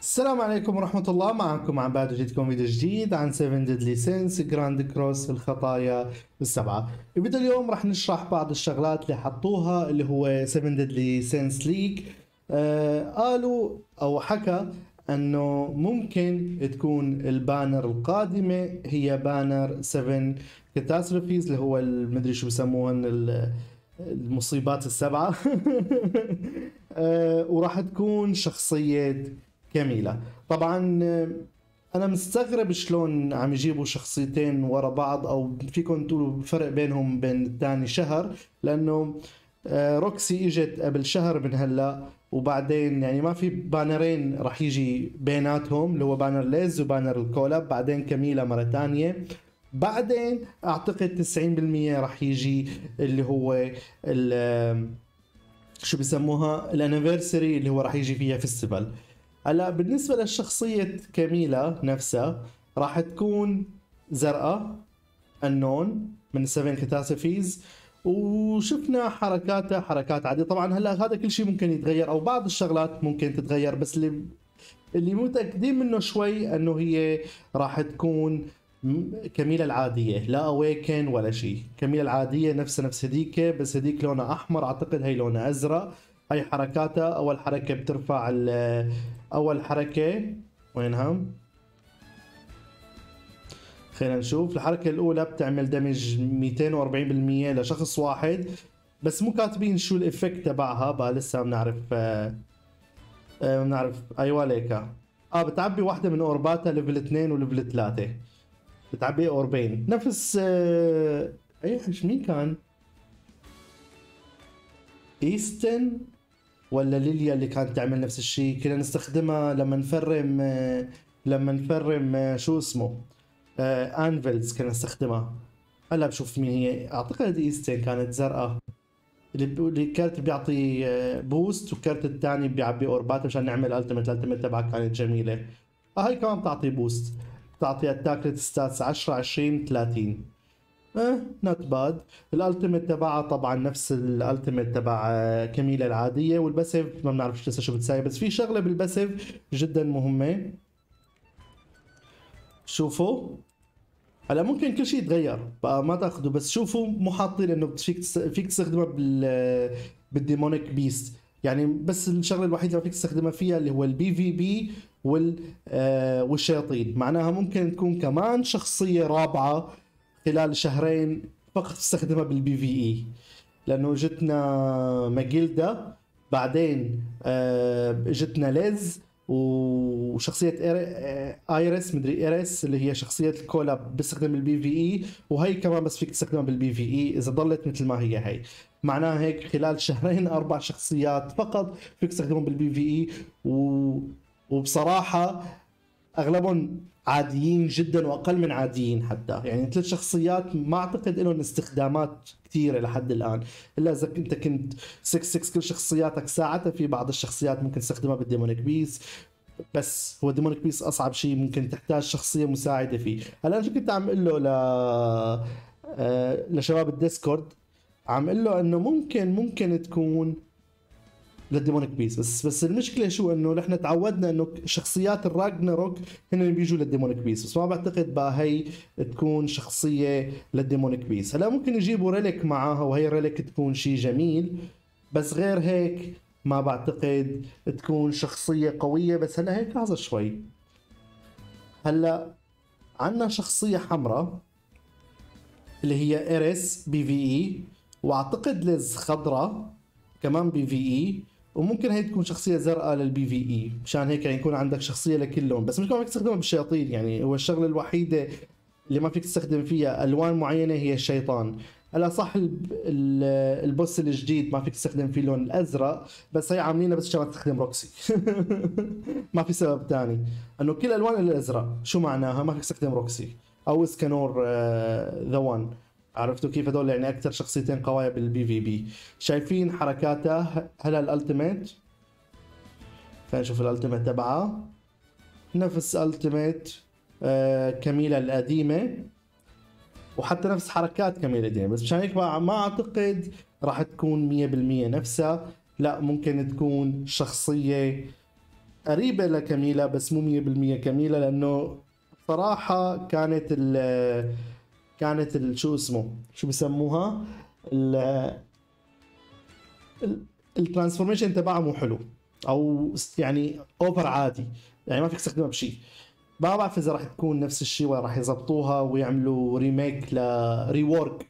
السلام عليكم ورحمة الله. معكم عباد وجدكم فيديو جديد عن 7 ديدلي سينس جراند كروس الخطايا السبعة. الفيديو اليوم راح نشرح بعض الشغلات اللي حطوها اللي هو 7 ديدلي سينس ليك. قالوا أو حكى أنه ممكن تكون البانر القادمة هي بانر 7 كاتاستروفيز اللي هو المدري شو بسموهن المصيبات السبعة وراح تكون شخصية كاميلا. طبعا انا مستغرب شلون عم يجيبوا شخصيتين ورا بعض، او فيكم تقولوا فرق بينهم بين الثاني شهر، لانه روكسي اجت قبل شهر من هلا، وبعدين يعني ما في بانرين راح يجي بيناتهم اللي هو بانر ليز وبانر الكولاب، بعدين كاميلا مره ثانيه، بعدين اعتقد 90% راح يجي اللي هو شو بسموها الانيفرساري اللي هو راح يجي فيها فيستيفال. هلا بالنسبة للشخصية كاميلا نفسها راح تكون زرقاء النون من 7 كاتاستروفيز، وشفنا حركاتها حركات عادية. طبعا هلا هذا كل شيء ممكن يتغير او بعض الشغلات ممكن تتغير، بس اللي متأكدين منه شوي انه هي راح تكون كاميلا العادية، لا اويكن ولا شيء، كاميلا العادية نفس هديك، بس هديك لونها احمر، اعتقد هي لونها ازرق. هي حركاتها، اول حركة بترفع اول حركة وينها؟ خلينا نشوف. الحركة الاولى بتعمل دمج 240% لشخص واحد، بس مو كاتبين شو الافكت تبعها، بقى لسه بنعرف. ايوه ليكا بتعبي واحدة من اورباتها ليفل 2 وليفل 3، بتعبي اوربين نفس مين كان؟ استن ولا ليليا اللي كانت تعمل نفس الشيء، كنا نستخدمها لما نفرم شو اسمه انفلز كنا نستخدمها. هلا بشوف مين هي، اعتقد ايستن كانت زرقاء، اللي كرت بيعطي بوست وكرت الثاني بيعبي اوربات مشان نعمل التيمت تبعها، كانت جميله. هاي كمان بتعطي بوست، بتعطي اتاك ستاتس 10 20 30، نوت باد. الالتيميت تبعها طبعا نفس الالتيميت تبع كاميلا العاديه، والباسيف ما بنعرف لسه شو بتساوي، بس في شغله بالباسيف جدا مهمه. شوفوا هلا ممكن كل شيء يتغير بقى، ما تاخذوا، بس شوفوا مو حاطين انه فيك تستخدمها بالديمونيك بيست، يعني بس الشغله الوحيده اللي فيك تستخدمها فيها اللي هو البي في بي والشياطين، معناها ممكن تكون كمان شخصيه رابعه خلال شهرين فقط استخدمها بالبي في اي، لانه جتنا ماجيلدا، بعدين جتنا ليز، وشخصيه ايريس مدري ايريس اللي هي شخصيه الكولاب بيستخدم البي في اي، وهي كمان بس فيك تستخدمها بالبي في اي اذا ضلت مثل ما هي، معناها هيك خلال شهرين 4 شخصيات فقط فيك تستخدمهم بالبي في اي، وبصراحه اغلبهم عاديين جدا واقل من عاديين حتى، يعني 3 شخصيات ما اعتقد لهم استخدامات كثيره لحد الان، الا اذا انت كنت 6 كل شخصياتك ساعتها. في بعض الشخصيات ممكن تستخدمها بالديمونيك بيس، بس هو الديمونيك بيس اصعب شيء ممكن تحتاج شخصيه مساعده فيه. هلا انا شو كنت عم اقول له لشباب الديسكورد، عم اقول له انه ممكن تكون للديمونيك بيس، بس المشكله شو انه نحن تعودنا انه شخصيات الراجناروك هن اللي بيجوا للديمونيك بيس، بس ما بعتقد بقى هي تكون شخصيه للديمونيك بيس. هلا ممكن يجيبوا ريليك معاها، وهي ريليك تكون شيء جميل، بس غير هيك ما بعتقد تكون شخصيه قويه. بس هلا هيك لحظه شوي، هلا عندنا شخصيه حمراء اللي هي ايريس بي في اي، واعتقد ليز خضراء كمان بي في اي، وممكن هي تكون شخصيه زرقاء للبي في اي، مشان هيك يعني يكون عندك شخصيه لكلهم، بس مش كمان فيك تستخدمها بالشياطين، يعني هو الشغله الوحيده اللي ما فيك تستخدم فيها الوان معينه هي الشيطان. هلا صح البوس الجديد ما فيك تستخدم فيه اللون الازرق، بس هي عاملينها بس عشان تستخدم روكسي ما في سبب ثاني، انه كل الالوان الازرق شو معناها ما فيك تستخدم روكسي او اسكانور ذا وان، عرفتوا كيف؟ هدول يعني اكثر شخصيتين قوايا بالبي في بي. شايفين حركاتها هلا الالتيميت، خلينا نشوف الالتيميت تبعها نفس الالتيميت كاميلا القديمه، وحتى نفس حركات كاميلا القديمه، بس مشان هيك ما اعتقد راح تكون 100% نفسها، لا ممكن تكون شخصيه قريبة لكاميلا بس مو 100% كاميلا، لأنه صراحة كانت ال كانت ال شو اسمه شو بسموها الترانسفورميشن تبعها مو حلو، أو يعني أوفر عادي، يعني ما فيك تستخدمها بشيء. ما بعرف إذا راح تكون نفس الشيء ولا راح يضبطوها ويعملوا ريميك لريورك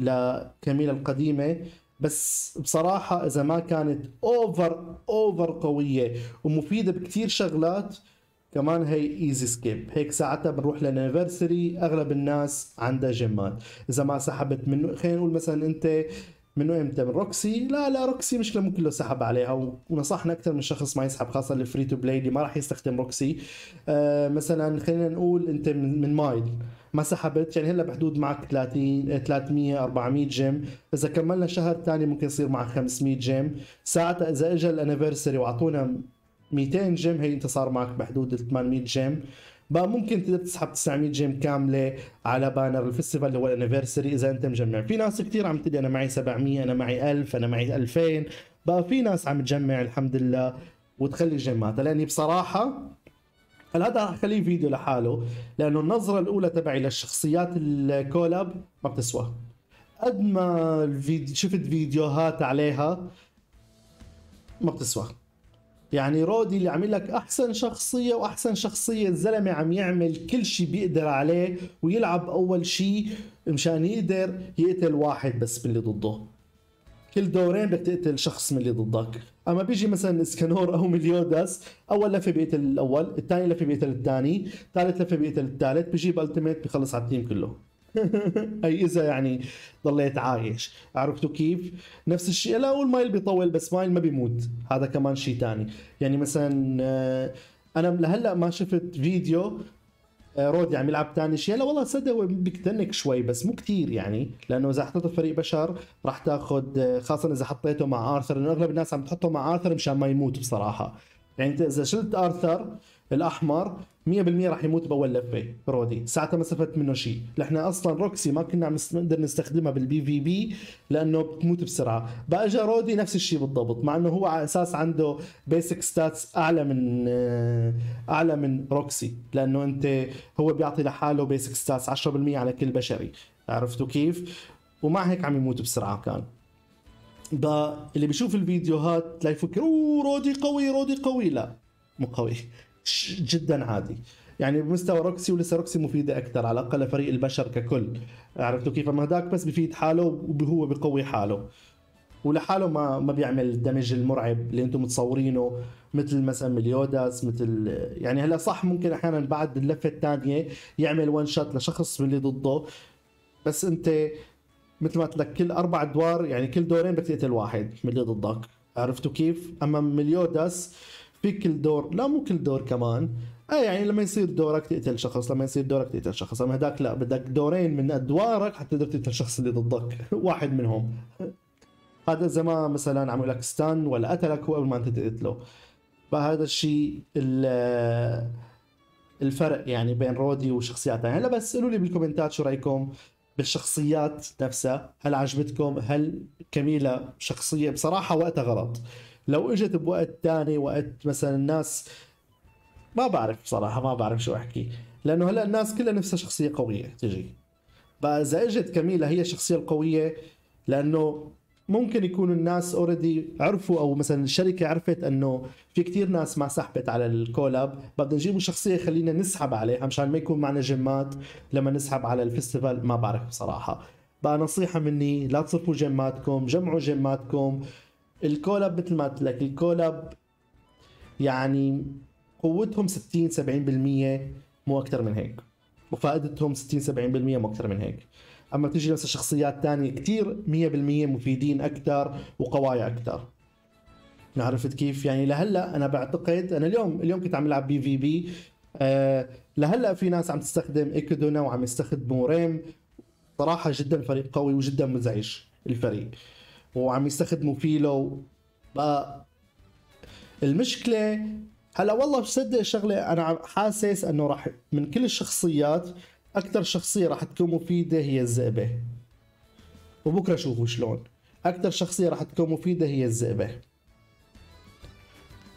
لكاميلا القديمة، بس بصراحة إذا ما كانت أوفر قوية ومفيدة بكثير شغلات كمان، هي ايزي سكيب. هيك ساعتها بنروح للانيفرساري أغلب الناس عندها جيمات، إذا ما سحبت منه. خلينا نقول مثلا أنت منو امتى؟ من روكسي؟ لا روكسي مشكله ممكن لو سحب عليها، ونصحنا اكثر من شخص ما يسحب، خاصه الفري تو بلاي اللي ما راح يستخدم روكسي. مثلا خلينا نقول انت من مايل ما سحبت، يعني هلا بحدود معك 300 400 جيم، اذا كملنا شهر ثاني ممكن يصير معك 500 جيم. ساعتها اذا اجى الانيفرساري واعطونا 200 جيم، هي انت صار معك بحدود 800 جيم، بقى ممكن تقدر تسحب 900 جيم كامله على بانر الفستيفال اللي هو الانيفرساري اذا انت مجمع. في ناس كثير عم تقول انا معي 700، انا معي 1000، انا معي 2000، بقى في ناس عم تجمع الحمد لله وتخلي جيماتها. لاني بصراحه هذا رح اخليه فيديو لحاله، لانه النظره الاولى تبعي للشخصيات الكولاب ما بتسوى قد ما شفت فيديوهات عليها، ما بتسوى. يعني رودي اللي عامل لك احسن شخصيه، واحسن شخصيه الزلمه عم يعمل كل شيء بيقدر عليه ويلعب اول شيء مشان يقدر يقتل واحد بس من اللي ضده. كل دورين بدك تقتل شخص من اللي ضدك. اما بيجي مثلا اسكانور او مليوداس، اول لفه بيقتل الاول، الثاني لفه بيقتل الثاني، ثالث لفه بيقتل الثالث، بيجيب التيميت بخلص على التيم كله. اي اذا يعني ضليت عايش، عرفتوا كيف؟ نفس الشيء. لا اقول مايل بيطول، بس مايل ما بيموت، هذا كمان شيء ثاني. يعني مثلا انا لهلا ما شفت فيديو رودي عم يلعب ثاني شيء. لا والله صدق هو بيكتنك شوي بس مو كثير، يعني لانه اذا حطيته فريق بشر راح تاخذ، خاصه اذا حطيته مع آرثر، لانه اغلب الناس عم تحطه مع آرثر مشان ما يموت بصراحه. يعني انت اذا شلت آرثر الاحمر 100% راح يموت باول لفه رودي، ساعتها ما استفدت منه شيء. نحن اصلا روكسي ما كنا عم نقدر نستخدمها بالبي في بي لانه بتموت بسرعه. بقى اجى رودي نفس الشيء بالضبط، مع انه هو على اساس عنده بيسك ستاتس اعلى من روكسي، لانه انت هو بيعطي لحاله بيسك ستاتس 10% على كل بشري، عرفتوا كيف؟ ومع هيك عم يموت بسرعه كان. بقى اللي بيشوف الفيديوهات لا يفكر اوه رودي قوي رودي قوي، لا مو قوي جدا عادي، يعني بمستوى روكسي. ولسه روكسي مفيده اكثر على الاقل لفريق البشر ككل، عرفتوا كيف؟ اما هداك بس بفيد حاله وهو بقوي حاله ولحاله، ما بيعمل الدمج المرعب اللي انتم متصورينه مثل مثلا مليوداس. مثل يعني هلا صح ممكن احيانا بعد اللفه الثانيه يعمل وان شوت لشخص من اللي ضده، بس انت مثل ما قلت لك كل 4 ادوار، يعني كل دورين بدك تقتل واحد من اللي ضدك، عرفتوا كيف؟ اما مليوداس في كل دور، لا مو كل دور كمان، يعني لما يصير دورك تقتل شخص، لما يصير دورك تقتل شخص. اما هداك لا، بدك دورين من ادوارك حتى تقدر تقتل الشخص اللي ضدك، واحد منهم. هذا إذا ما مثلا عملوا لك استن ولا قتلك هو قبل ما انت تقتله. فهذا الشيء الفرق يعني بين رودي وشخصيات ثانيه. هلا بس قولوا لي بالكومنتات شو رايكم بالشخصيات نفسها، هل عجبتكم؟ هل كاميلا شخصيه بصراحه وقتها غلط؟ لو اجت بوقت ثاني، وقت مثلا الناس ما بعرف بصراحه، ما بعرف شو احكي، لانه هلا الناس كلها نفسها شخصيه قويه تجي. بقى اذا اجت كاميلا هي الشخصيه القويه، لانه ممكن يكون الناس اوريدي عرفوا، او مثلا الشركه عرفت انه في كثير ناس ما سحبت على الكولاب، بدنا نجيبوا شخصيه خلينا نسحب عليها مشان ما يكون معنا جيمات لما نسحب على الفستيفال. ما بعرف بصراحه. بقى نصيحه مني، لا تصرفوا جيماتكم، جمعوا جيماتكم. الكولاب مثل ما قلت لك، الكولاب يعني قوتهم 60-70%، مو اكثر من هيك، وفائدتهم 60-70%، مو اكثر من هيك. اما تجي نفس الشخصيات ثانيه كثير 100% مفيدين اكثر وقوايا اكثر، عرفت كيف؟ يعني لهلا انا بعتقد، انا اليوم كنت عم العب بي في بي، لهلا في ناس عم تستخدم إكدونا وعم يستخدموا ريم، صراحه جدا فريق قوي وجدا مزعج الفريق، وعم يستخدموا فيلو. بقى المشكله هلا والله بصدق شغله، انا حاسس انه راح من كل الشخصيات اكثر شخصيه راح تكون مفيده هي الذئبه، وبكره شوفوا شلون. اكثر شخصيه راح تكون مفيده هي الذئبه،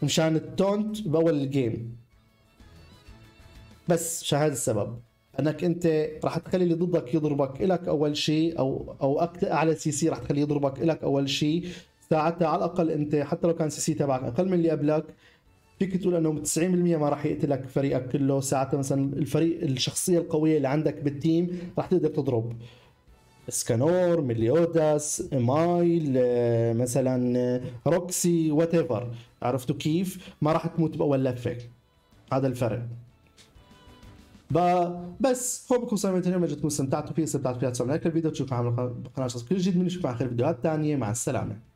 مشان التونت باول الجيم، بس مشان هذا السبب انك انت راح تخلي اللي ضدك يضربك الك اول شيء، او اعلى سي سي راح تخليه يضربك الك اول شيء. ساعتها على الاقل انت حتى لو كان سي سي تبعك اقل من اللي قبلك فيك تقول انه 90% ما راح يقتلك فريقك كله. ساعتها مثلا الفريق الشخصيه القويه اللي عندك بالتيم راح تقدر تضرب اسكانور، مليوداس، مايل، مثلا روكسي، وات ايفر. عرفتوا كيف؟ ما راح تموت باول لفه. هذا الفرق. بس هو بكون صايمين اليوم، اجتكم استمتعتوا فيه، استمتعتوا فيها، تسوون لايك للفيديو، تشوفوا عامل قناه شخص كل جديد من نشوفكم على خير فيديوهات ثانيه. مع السلامه.